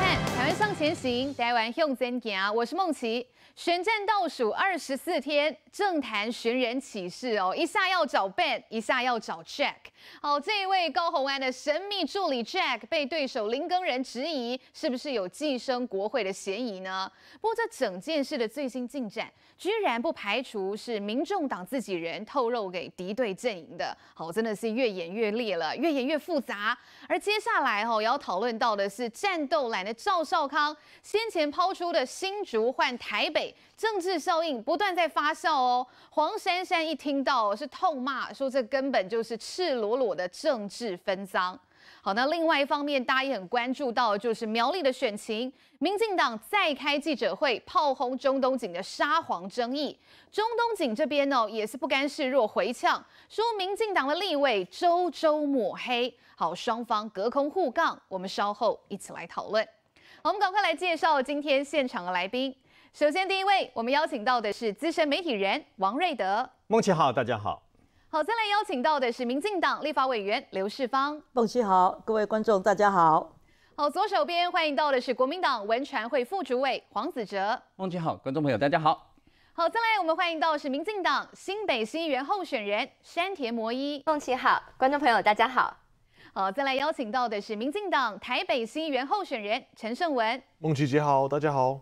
看台湾向前行，台湾向前行，我是梦琪。选战倒数24天，政坛寻人启事哦，一下要找 Ben， 一下要找 Jack。好，这一位高虹安的神秘助理 Jack 被对手林耕仁质疑是不是有寄生国会的嫌疑呢？不过这整件事的最新进展，居然不排除是民众党自己人透露给敌对阵营的。好，真的是越演越烈了，越演越复杂。而接下来也要讨论到的是战斗蓝的赵少康先前抛出的新竹换台北政治效应不断在发酵哦。黄珊珊一听到是痛骂说这根本就是赤裸裸的政治分赃。好，那另外一方面，大家也很关注到就是苗栗的选情，民进党再开记者会炮轰中东警的沙皇争议。中东警这边呢也是不甘示弱回呛，说民进党的立委周周抹黑。好，双方隔空互杠，我们稍后一起来讨论。好，我们赶快来介绍今天现场的来宾。首先第一位，我们邀请到的是资深媒体人王瑞德。孟琪好，大家好。好，再来邀请到的是民进党立法委员刘世芳。孟琪好，各位观众大家好。好，左手边欢迎到的是国民党文传会副主委黄子哲。孟琪好，观众朋友大家好。好，再来我们欢迎到的是民进党新北市议员候选人山田摩一。孟琪好，观众朋友大家好。好，再来邀请到的是民进党台北市议员候选人陈胜文。孟琪姐好，大家好。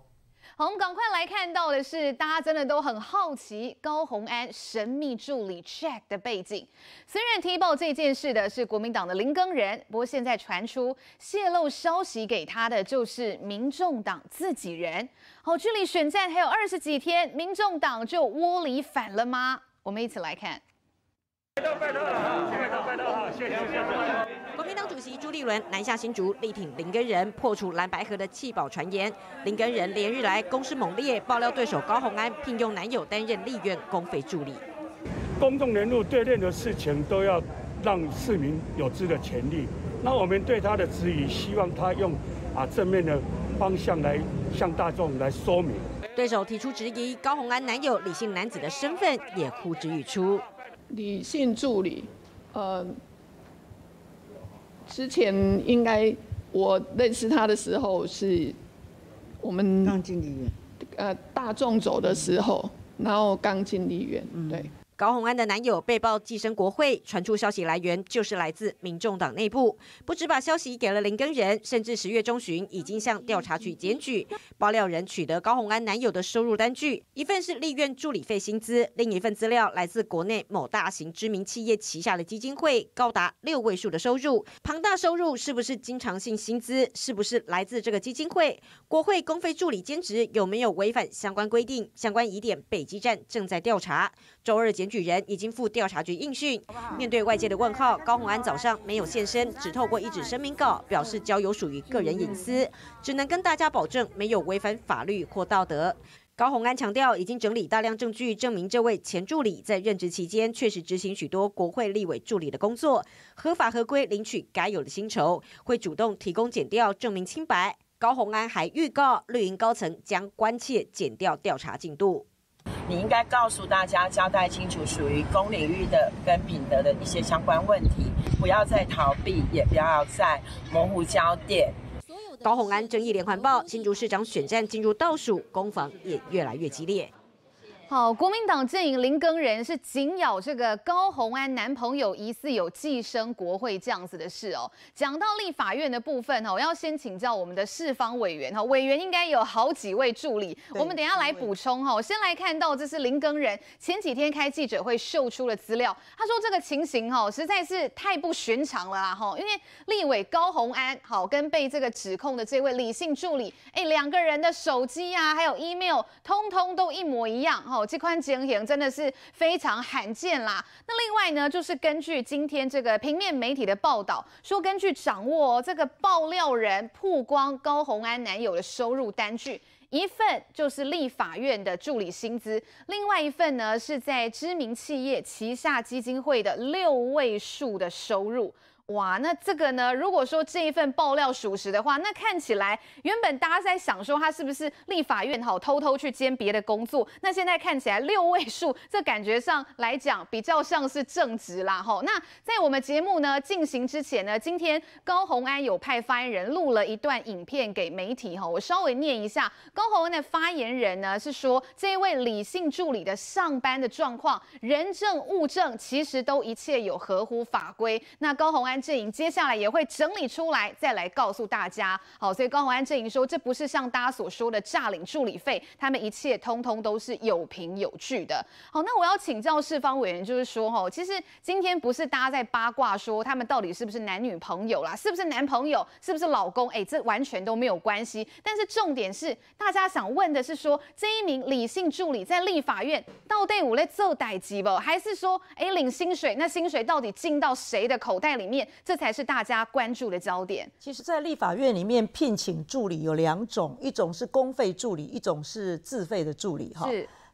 好，我们赶快来看到的是，大家真的都很好奇高虹安神秘助理 Jack 的背景。虽然踢爆这件事的是国民党的林耕仁，不过现在传出泄露消息给他的就是民众党自己人。好，距离选战还有20几天，民众党就窝里反了吗？我们一起来看。拜托了，谢谢。国民党主席朱立伦南下新竹，力挺林耕仁，破除蓝白合的弃保传言。林耕仁连日来攻势猛烈，爆料对手高虹安聘用男友担任立院公费助理。公众人物对任何事情都要让市民有知的权利。那我们对他的质疑，希望他用正面的方向来向大众来说明。对手提出质疑，高虹安男友李姓男子的身份也呼之欲出。李姓助理，之前应该我认识他的时候，是我们刚进立院，大众走的时候，然后刚进立院。对，高虹安的男友被曝寄生国会，传出消息来源就是来自民众党内部，不只把消息给了林耕仁，甚至10月中旬已经向调查局检举。爆料人取得高虹安男友的收入单据，一份是立院助理费薪资，另一份资料来自国内某大型知名企业旗下的基金会，高达6位数的收入。庞大收入是不是经常性薪资？是不是来自这个基金会？国会公费助理兼职有没有违反相关规定？相关疑点北基站正在调查。周2检举人已经赴调查局应讯。面对外界的问号，高虹安早上没有现身，只透过一纸声明稿表示交友属于个人隐私，只能跟大家保证没有违反法律或道德。高虹安强调，已经整理大量证据，证明这位前助理在任职期间确实执行许多国会立委助理的工作，合法合规领取该有的薪酬，会主动提供检调证明清白。高虹安还预告，绿营高层将关切检调调查进度。你应该告诉大家，交代清楚属于公领域的跟品德的一些相关问题，不要再逃避，也不要再模糊焦点。高虹安争议连环爆，新竹市长选战进入倒数，攻防也越来越激烈。好，国民党阵营林耕仁是紧咬这个高虹安男朋友疑似有寄生国会这样子的事哦。讲到立法院的部分我要先请教我们的世芳委员委员应该有好几位助理，我们等一下来补充哈。先来看到这是林耕仁前几天开记者会秀出了资料，他说这个情形实在是太不寻常了哈，因为立委高虹安跟被这个指控的这位李姓助理，两个人的手机还有 email 通通都一模一样。这款情形真的是非常罕见啦。那另外呢，就是根据今天这个平面媒体的报道，说根据掌握这个爆料人曝光高虹安男友的收入单据，一份就是立法院的助理薪资，另外一份呢是在知名企业旗下基金会的6位数的收入。哇，那这个呢？如果说这一份爆料属实的话，那看起来原本大家在想说他是不是立法院好偷偷去兼别的工作，那现在看起来6位数，这感觉上来讲比较像是正职啦吼。那在我们节目呢进行之前呢，今天高虹安有派发言人录了一段影片给媒体吼，我稍微念一下。高虹安的发言人呢是说，这一位李姓助理的上班的状况，人证物证其实都一切有合乎法规。那高虹安阵营接下来也会整理出来，再来告诉大家。好，所以高虹安阵营说，这不是像大家所说的诈领助理费，他们一切通通都是有凭有据的。好，那我要请教世芳委员，就是说，哈，其实今天不是大家在八卦说他们到底是不是男女朋友啦，是不是男朋友，是不是老公？哎，这完全都没有关系。但是重点是，大家想问的是说，这一名李姓助理在立法院到底有在做代志不？还是说，哎，领薪水，那薪水到底进到谁的口袋里面？ 这才是大家关注的焦点。其实，在立法院里面聘请助理有2种，一种是公费助理，一种是自费的助理。哈，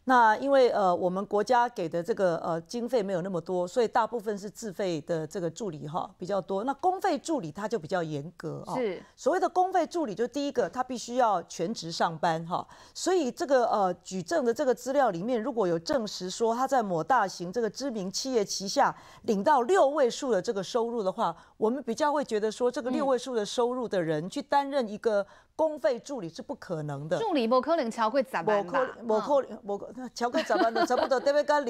那因为我们国家给的这个经费没有那么多，所以大部分是自费的这个助理哈比较多。那公费助理它就比较严格啊。是。所谓的公费助理，就第一个他必须要全职上班哈，所以这个举证的这个资料里面，如果有证实说他在某大型这个知名企业旗下领到6位数的这个收入的话，我们比较会觉得说这个6位数的收入的人去担任一个。 公费助理是不可能的，助理不可能超过10万吧？不可能，超过10万的差不多，对不对？跟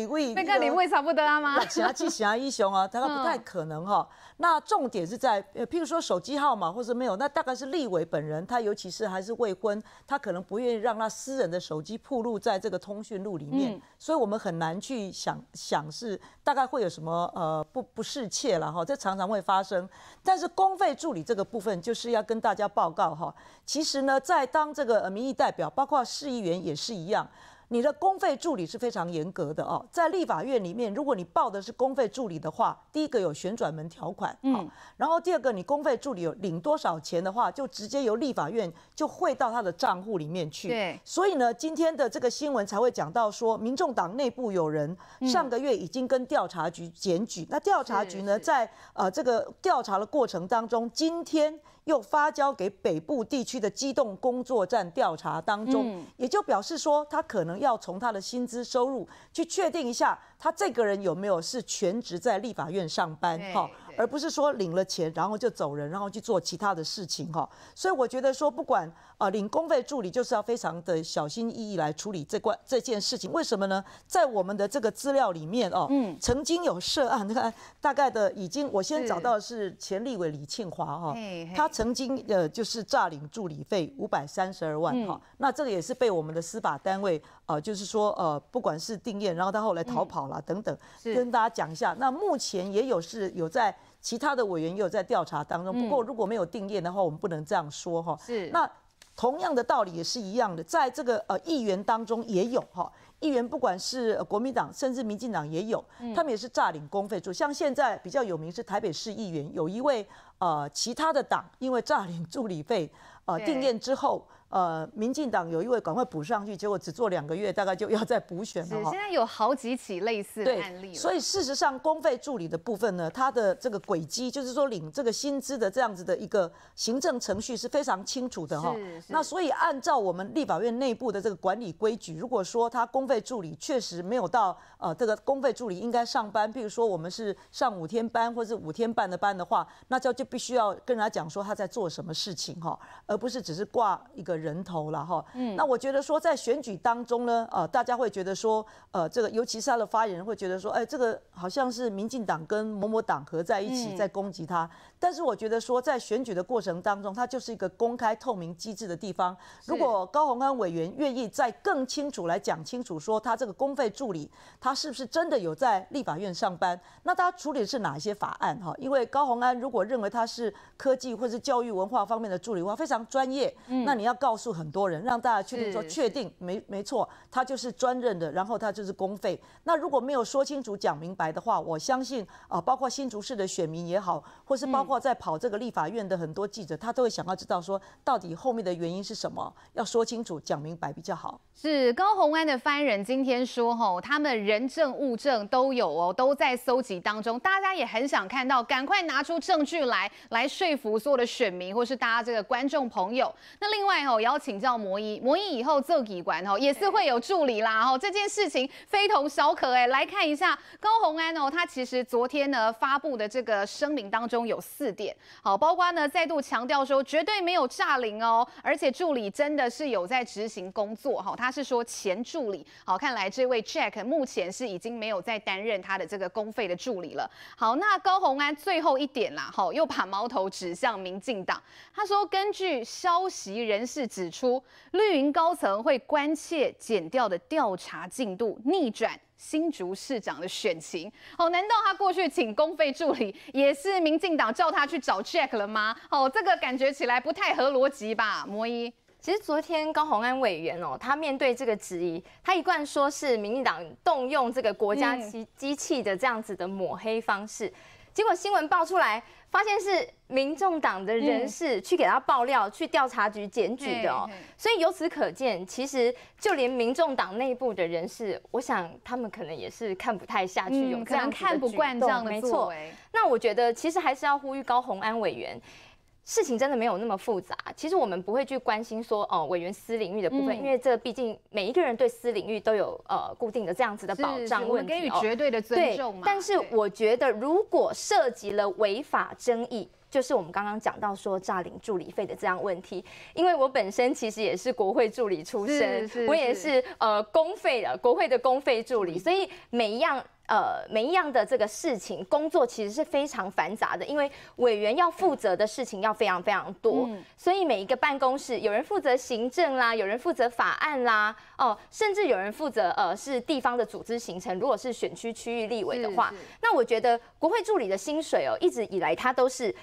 李卫差不多啊吗？6、7、8英雄啊，大概不太可能哈。那重点是在，譬如说手机号码或者没有，那大概是立委本人，他尤其是还是未婚，他可能不愿意让他私人的手机暴露在这个通讯录里面，所以我们很难去想是大概会有什么不适切了哈，这常常会发生。但是公费助理这个部分，就是要跟大家报告哈。 其实呢，在当这个民意代表，包括市议员也是一样，你的公费助理是非常严格的哦。在立法院里面，如果你报的是公费助理的话，第一个有旋转门条款，然后第二个你公费助理有领多少钱的话，就直接由立法院就汇到他的账户里面去。对，所以呢，今天的这个新闻才会讲到说，民众党内部有人上个月已经跟调查局检举，那调查局呢，在这个调查的过程当中，今天。 又发交给北部地区的机动工作站调查当中，也就表示说，他可能要从他的薪资收入去确定一下，他这个人有没有是全职在立法院上班哈，而不是说领了钱然后就走人，然后去做其他的事情哈。所以我觉得说，不管领公费助理，就是要非常的小心翼翼来处理这件事情。为什么呢？在我们的这个资料里面哦，曾经有涉案，大概的已经我先找到的是前立委李庆华哈，他。 曾经就是诈领助理费532万哈，那这个也是被我们的司法单位就是说不管是定谳，然后他后来逃跑啦等等，跟大家讲一下。那目前也有在其他的委员也有在调查当中，不过如果没有定谳的话，我们不能这样说哈。是那同样的道理也是一样的，在这个议员当中也有哈。 议员不管是国民党甚至民进党也有，他们也是诈领公费助理。像现在比较有名是台北市议员，有一位其他的党因为诈领助理费定谳之后，民进党有一位赶快补上去，结果只做2个月，大概就要再补选了。现在有好几起类似的案例了。所以事实上，公费助理的部分呢，它的这个轨迹就是说领这个薪资的这样子的一个行政程序是非常清楚的哈。那所以按照我们立法院内部的这个管理规矩，如果说他公费 助理确实没有到这个公费助理应该上班，譬如说我们是上5天班或是5天半的班的话，那就必须要跟他讲说他在做什么事情哈，而不是只是挂一个人头啦哈。那我觉得说在选举当中呢，大家会觉得说这个尤其是他的发言人会觉得说，哎，这个好像是民进党跟某党合在一起在攻击他，但是我觉得说在选举的过程当中，他就是一个公开透明机制的地方。如果高虹安委员愿意再更清楚来讲清楚。 说他这个公费助理，他是不是真的有在立法院上班？那他处理的是哪一些法案？哈，因为高虹安如果认为他是科技或是教育文化方面的助理的话，非常上专业，那你要告诉很多人，让大家确定说确定没错，他就是专任的，然后他就是公费。那如果没有说清楚、讲明白的话，我相信啊，包括新竹市的选民也好，或是包括在跑这个立法院的很多记者，他都会想要知道说到底后面的原因是什么，要说清楚、讲明白比较好。是高虹安的发言人今天说，吼，他们人证物证都有哦，都在搜集当中，大家也很想看到，赶快拿出证据来说服所有的选民或是大家这个观众朋友。那另外吼，也要请教魔医以后做议员吼也是会有助理啦吼，这件事情非同小可哎。来看一下高虹安哦，他其实昨天呢发布的这个声明当中有4点，好，包括呢再度强调说绝对没有诈领哦，而且助理真的是有在执行工作哈，他是说前助理，好，看来这位 Jack 目前是已经没有再担任他的这个公费的助理了。好，那高虹安最后1点啦，好，又把矛头指向民进党。他说，根据消息人士指出，绿营高层会关切检调的调查进度，逆转新竹市长的选情。哦，难道他过去请公费助理也是民进党叫他去找 Jack 了吗？哦，这个感觉起来不太合逻辑吧，魔医。其实昨天高虹安委员哦，他面对这个质疑，他一贯说是民进党动用这个国家机器的这样子的抹黑方式，结果新闻爆出来，发现是民众党的人士去给他爆料，去调查局检举的哦。所以由此可见，其实就连民众党内部的人士，我想他们可能也是看不太下去，有这样看不惯这样的作为。那我觉得其实还是要呼吁高虹安委员。事情真的没有那么复杂，其实我们不会去关心说哦，委员私领域的部分，因为这毕竟每一个人对私领域都有固定的这样子的保障问题，是我们给予绝对的尊重嘛。但是我觉得如果涉及了违法争议，就是我们刚刚讲到说诈领助理费的这样问题，因为我本身其实也是国会助理出身，我也是公费的国会的公费助理，所以每一样的这个事情工作其实是非常繁杂的，因为委员要负责的事情要非常非常多，所以每一个办公室有人负责行政啦，有人负责法案啦，哦，甚至有人负责是地方的组织形成。如果是选区区域立委的话，那我觉得国会助理的薪水哦，一直以来他都是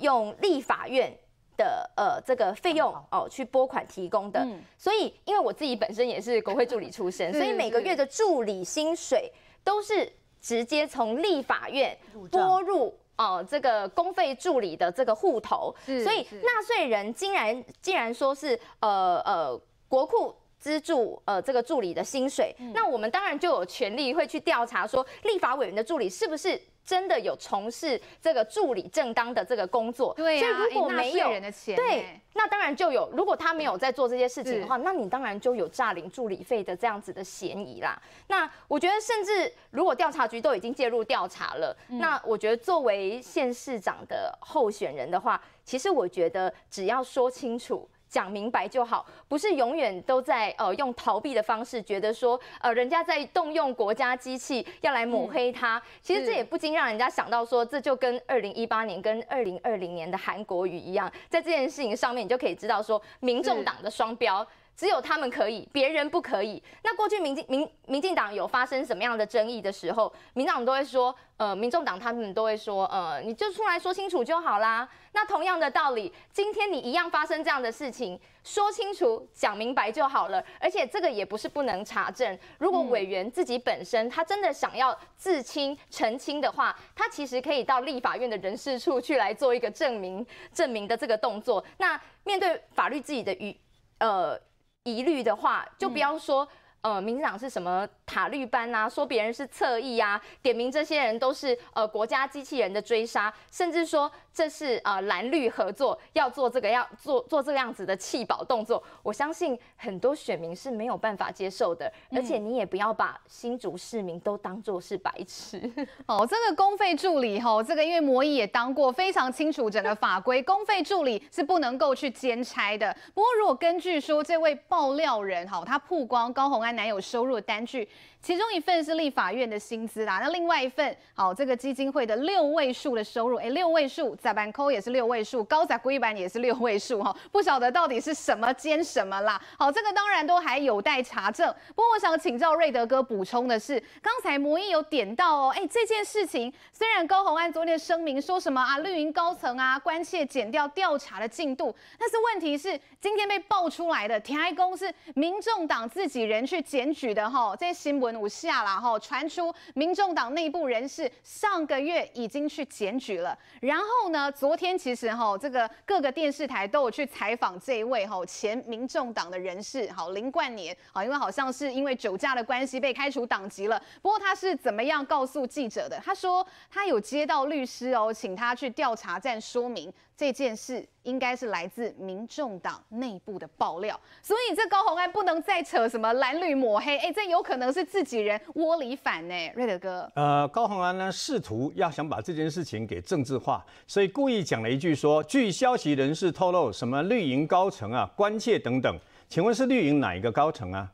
用立法院的这个费用哦去拨款提供的，所以因为我自己本身也是国会助理出身，所以每个月的助理薪水都是直接从立法院拨入这个公费助理的这个户头，所以纳税人竟然说是国库资助这个助理的薪水，那我们当然就有权利会去调查说立法委员的助理是不是真的有从事这个助理正当的这个工作。对啊，所以如果没有，对，那当然就有。如果他没有在做这些事情的话，那你当然就有诈领助理费的这样子的嫌疑啦。那我觉得，甚至如果调查局都已经介入调查了，那我觉得作为县市长的候选人的话，其实我觉得只要说清楚、讲明白就好，不是永远都在用逃避的方式，觉得说人家在动用国家机器要来抹黑他。其实这也不禁让人家想到说，这就跟2018年跟2020年的韩国瑜一样，在这件事情上面，你就可以知道说，民众党的双标。只有他们可以，别人不可以。那过去民进党有发生什么样的争议的时候，民众党他们都会说，你就出来说清楚就好啦。那同样的道理，今天你一样发生这样的事情，说清楚、讲明白就好了。而且这个也不是不能查证。如果委员自己本身他真的想要自清澄清的话，他其实可以到立法院的人事处去来做一个证明的这个动作。那面对法律自己的疑虑的话，就不要说民进党是什么塔绿班啊，说别人是侧翼啊，点名这些人都是国家机器人的追杀，甚至说这是蓝绿合作要做这个这个样子的弃保动作，我相信很多选民是没有办法接受的，而且你也不要把新竹市民都当作是白痴。哦，这个公费助理吼，这个因为魔医也当过，非常清楚整个法规，公费助理是不能够去兼差的。不过如果根据说这位爆料人吼，他曝光高虹安男友收入的单据，其中一份是立法院的薪资啦，那另外一份好这个基金会的六位数的收入，六位数，在板扣也是六位数，高仔龟板也是六位数哈，不晓得到底是什么兼什么啦。好，这个当然都还有待查证。不过我想请教瑞德哥补充的是，刚才摩毅有点到哦，这件事情虽然高虹安昨天声明说什么啊，绿营高层啊关切减掉调查的进度，但是问题是今天被爆出来的，田爱公是民众党自己人去检举的哈，这些新闻。 五下啦哈，传出民众党内部人士上个月已经去检举了。然后呢，昨天其实哈，这个各个电视台都有去采访这一位哈前民众党的人士，好林冠年啊，因为好像是因为酒驾的关系被开除党籍了。不过他是怎么样告诉记者的？他说他有接到律师哦，请他去调查站说明这件事。 应该是来自民众党内部的爆料，所以这高虹安不能再扯什么蓝绿抹黑，这有可能是自己人窝里反呢、瑞德哥。高虹安呢试图要想把这件事情给政治化，所以故意讲了一句说，据消息人士透露，什么绿营高层啊关切等等，请问是绿营哪一个高层啊？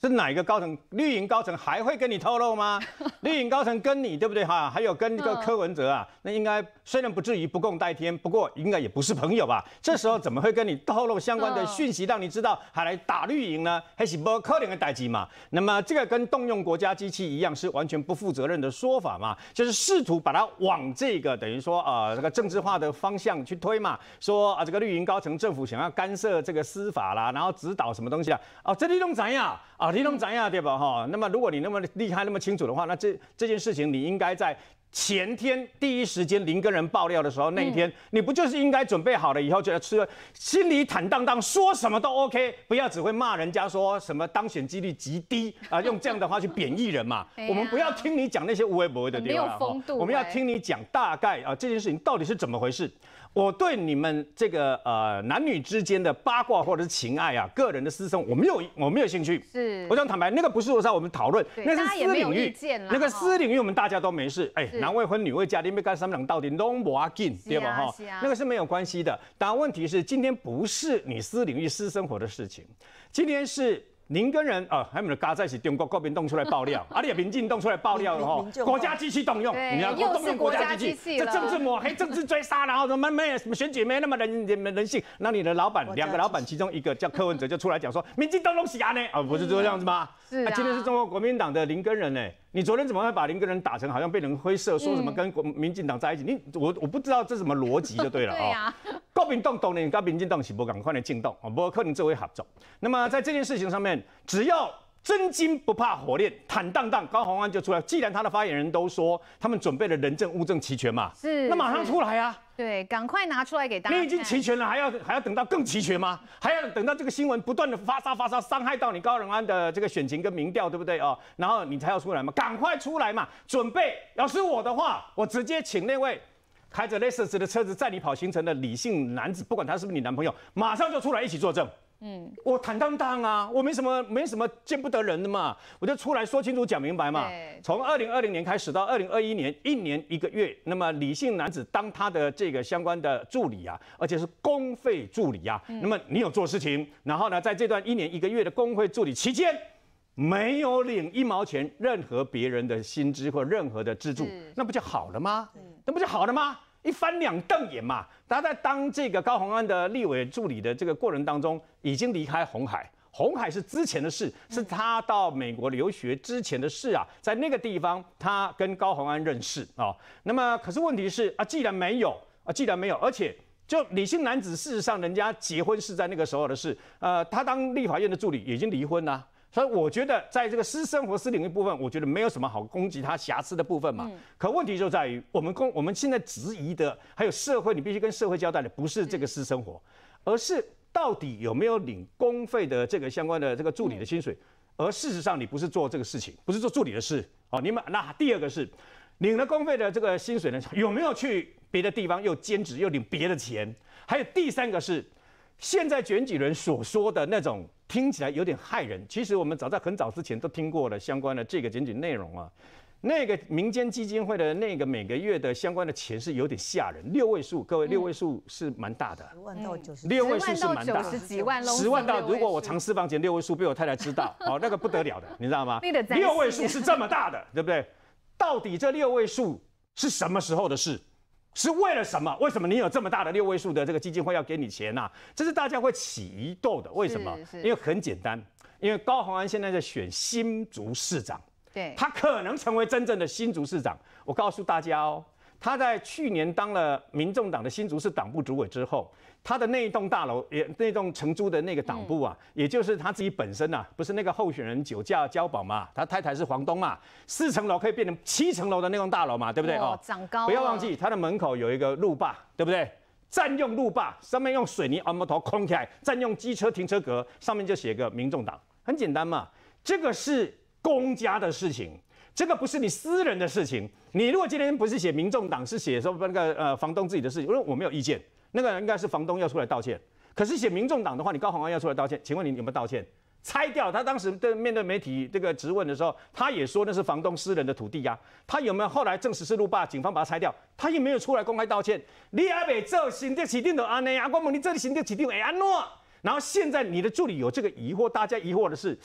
是哪一个高层？绿营高层还会跟你透露吗？绿营高层跟你对不对哈？还有跟这个柯文哲啊，那应该虽然不至于不共戴天，不过应该也不是朋友吧。 这时候怎么会跟你透露相关的讯息，让你知道还来打绿营呢？还是不可能的代志嘛？那么这个跟动用国家机器一样，是完全不负责任的说法嘛？就是试图把它往这个等于说这个政治化的方向去推嘛，说啊这个绿营高层政府想要干涉这个司法啦，然后指导什么东西啊？哦，这你弄怎样啊？你弄怎样对吧？哈，那么如果你那么厉害、那么清楚的话，那这件事情你应该在。 前天第一时间林根人爆料的时候，那一天你不就是应该准备好了以后就要吃，心里坦荡荡，说什么都 OK， 不要只会骂人家说什么当选几率极低啊，用这样的话去贬义人嘛。我们不要听你讲那些无为不为的地方，没有风度。我们要听你讲大概啊这件事情到底是怎么回事。我对你们这个男女之间的八卦或者是情爱啊，个人的私生，我没有兴趣。是，我想坦白，那个不是说在我们讨论，那是私领域，那个私领域我们大家都没事，男未婚，女未嫁，你们干什么？到底拢无要紧，对吧？哈、啊，那个是没有关系的。但问题是，今天不是你私领域、私生活的事情，今天是。 您跟人还没有嘎在一起，中国国民动出来爆料，而且民进动出来爆料了哈，国家机器动用，你要动用国家机器，这政治抹黑、政治追杀，然后什么没有什么选举没那么人性，那你的老板两个老板其中一个叫柯文哲就出来讲说，民进动弄洗牙呢，不是这样子吗？是啊，今天是中国国民党的林根人呢，你昨天怎么会把林根人打成好像被人灰色，说什么跟民进党在一起？我不知道这什么逻辑就对了啊。 国民党当然跟民进党是无同款的政党，不可能作为合作。那么在这件事情上面，只要真金不怕火炼，坦荡荡，高虹安就出来。既然他的发言人都说他们准备了人证物证齐全嘛，是，那马上出来啊。 对，赶快拿出来给大家。你已经齐全了，还要等到更齐全吗？还要等到这个新闻不断的发酵，伤害到你高虹安的这个选情跟民调，对不对哦？然后你才要出来嘛，赶快出来嘛！准备，要是我的话，我直接请那位。 开着 Lexus 的车子载你跑行程的理性男子，不管他是不是你男朋友，马上就出来一起作证。我坦荡荡啊，我没什么见不得人的嘛，我就出来说清楚讲明白嘛。从2020年开始到2021年，1年1个月，那么理性男子当他的这个相关的助理啊，而且是公费助理啊，那么你有做事情，然后呢，在这段1年1个月的公费助理期间。 没有领一毛钱，任何别人的薪资或任何的资助，那不就好了吗？那不就好了吗？一翻两瞪眼嘛。他在当这个高虹安的立委助理的这个过程当中，已经离开鸿海。 鸿海是之前的事，是他到美国留学之前的事啊，在那个地方他跟高虹安认识啊。那么可是问题是啊，既然没有，而且。 就理性男子，事实上人家结婚是在那个时候的事，他当立法院的助理已经离婚啦，所以我觉得在这个私生活、私领域部分，我觉得没有什么好攻击他瑕疵的部分嘛。可问题就在于我们现在质疑的，还有社会，你必须跟社会交代的，不是这个私生活，而是到底有没有领公费的这个相关的这个助理的薪水，而事实上你不是做这个事情，不是做助理的事，哦，你们那第二个是领了公费的这个薪水呢，有没有去？ 别的地方又兼职又领别的钱，还有第三个是，现在选举人所说的那种听起来有点害人，其实我们早在很早之前都听过了相关的这个检举内容啊。那个民间基金会的那个每个月的相关的钱是有点吓人，六位数，各位6位数是蛮大的，10万到90，6位数是蛮大，10几万，10万到，如果我藏私房钱6位数被我太太知道，哦，那个不得了的，你知道吗？6位数是这么大的，对不对？到底这6位数是什么时候的事？ 是为了什么？为什么你有这么大的6位数的这个基金会要给你钱啊？这是大家会起疑窦的。为什么？因为很简单，因为高虹安现在在选新竹市长，对，他可能成为真正的新竹市长。我告诉大家哦，他在去年当了民众党的新竹市党部主委之后，他的那一栋大楼，也那栋承租的那个党部啊，也就是他自己本身啊，不是那个候选人酒驾交保嘛，他太太是房东嘛，4层楼可以变成7层楼的那栋大楼嘛，对不对？哦，长高。不要忘记他的门口有一个路霸，对不对？占用路霸，上面用水泥按摩头框起来，占用机车停车格，上面就写个民众党，很简单嘛。这个是公家的事情。 这个不是你私人的事情。你如果今天不是写民众党，是写说那个房东自己的事情，因为我没有意见，那个应该是房东要出来道歉。可是写民众党的话，你高虹安要出来道歉，请问你有没有道歉？拆掉他当时对面对媒体这个质问的时候，他也说那是房东私人的土地呀、啊。他有没有后来证实是路霸，警方把他拆掉，他也没有出来公开道歉。你还没做行政起定的安内啊，我问你这里行政起定会安怎？ 然后现在你的助理有这个疑惑，大家疑惑的是，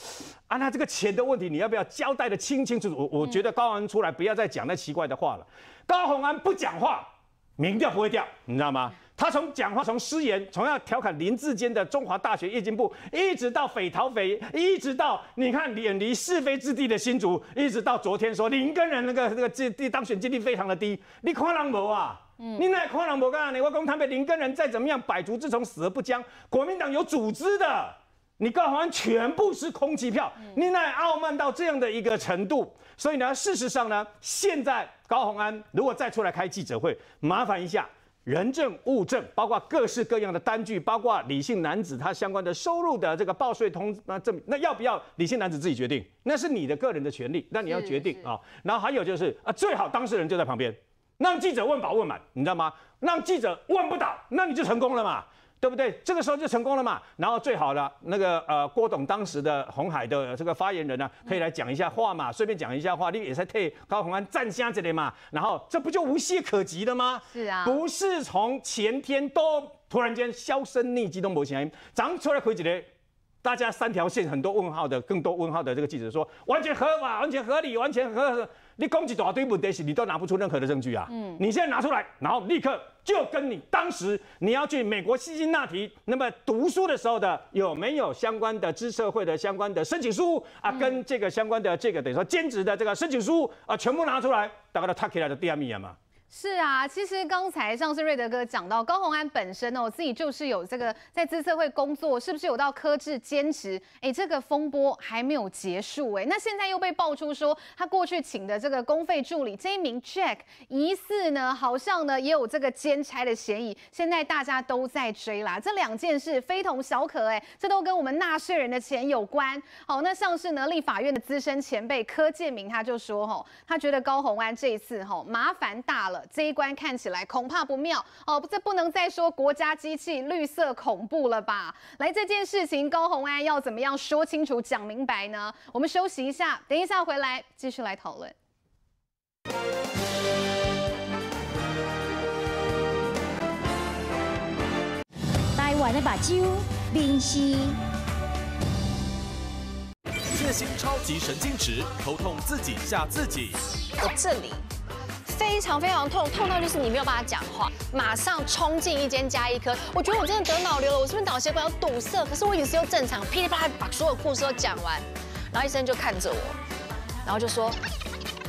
啊，那这个钱的问题，你要不要交代的清清楚楚？我觉得高虹安出来不要再讲那奇怪的话了。高虹安不讲话，民调不会掉，你知道吗？他从讲话、从失言、从要调侃林志坚的中华大学夜间部，一直到匪逃匪，一直到你看远离是非之地的新竹，一直到昨天说林根人那个当选几率非常的低，你看人无啊？ 你那看人无干呢？我讲坦白，林根人再怎么样，百足之虫死而不僵。国民党有组织的，你高虹安全部是空气票，你那傲慢到这样的一个程度。所以呢，事实上呢，现在高虹安如果再出来开记者会，麻烦一下。 人证物证，包括各式各样的单据，包括李姓男子他相关的收入的这个报税通那证明，那要不要李姓男子自己决定？那是你的个人的权利，那你要决定啊。然后还有就是啊，最好当事人就在旁边，让记者问饱问满，你知道吗？让记者问不倒，那你就成功了嘛，对不对？这个时候就成功了嘛。然后最好了，那个郭董当时的鸿海的这个发言人呢、啊，可以来讲一下话嘛，顺便讲一下话，你也在替高虹安站下这里嘛。然后这不就无懈可击了吗？是啊，不是从前天都突然间销声匿迹都没声音，咱们出来回几天，大家3条线很多问号的，更多问号的这个记者说完全合法、完全合理、完全合。 你攻击多少对不对？你都拿不出任何的证据啊！你现在拿出来，然后立刻就跟你当时你要去美国西辛那提那么读书的时候的有没有相关的资策会的相关的申请书啊，跟这个相关的这个等于说兼职的这个申请书啊，全部拿出来，大概都摊开来就第二名嘛。 是啊，其实刚才上次瑞德哥讲到高虹安本身哦，自己就是有这个在资策会工作，是不是有到科治兼职？哎，这个风波还没有结束哎，那现在又被爆出说他过去请的这个公费助理这一名 Jack， 疑似呢好像呢也有这个兼差的嫌疑，现在大家都在追啦，这2件事非同小可哎，这都跟我们纳税人的钱有关。好，那像是呢立法院的资深前辈柯建铭他就说吼，他觉得高虹安这一次吼麻烦大了。 这一关看起来恐怕不妙哦，这不能再说国家机器绿色恐怖了吧？来，这件事情高虹安要怎么样说清楚、讲明白呢？我们休息一下，等一下回来继续来讨论。 台湾的目睭，明星。 血型超级神经质，头痛自己吓自己。我这里。 非常非常痛，痛到就是你没有办法讲话，马上冲进一间加医科。我觉得我真的得脑瘤了，我是不是脑血管有堵塞？可是我饮食又正常，噼里啪啦把所有故事都讲完，然后医生就看着我，然后就说：“